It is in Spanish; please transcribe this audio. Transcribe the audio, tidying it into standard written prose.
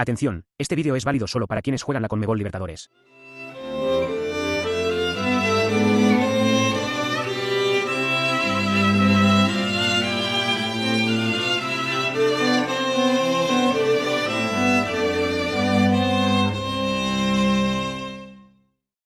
Atención, este vídeo es válido solo para quienes juegan la CONMEBOL Libertadores.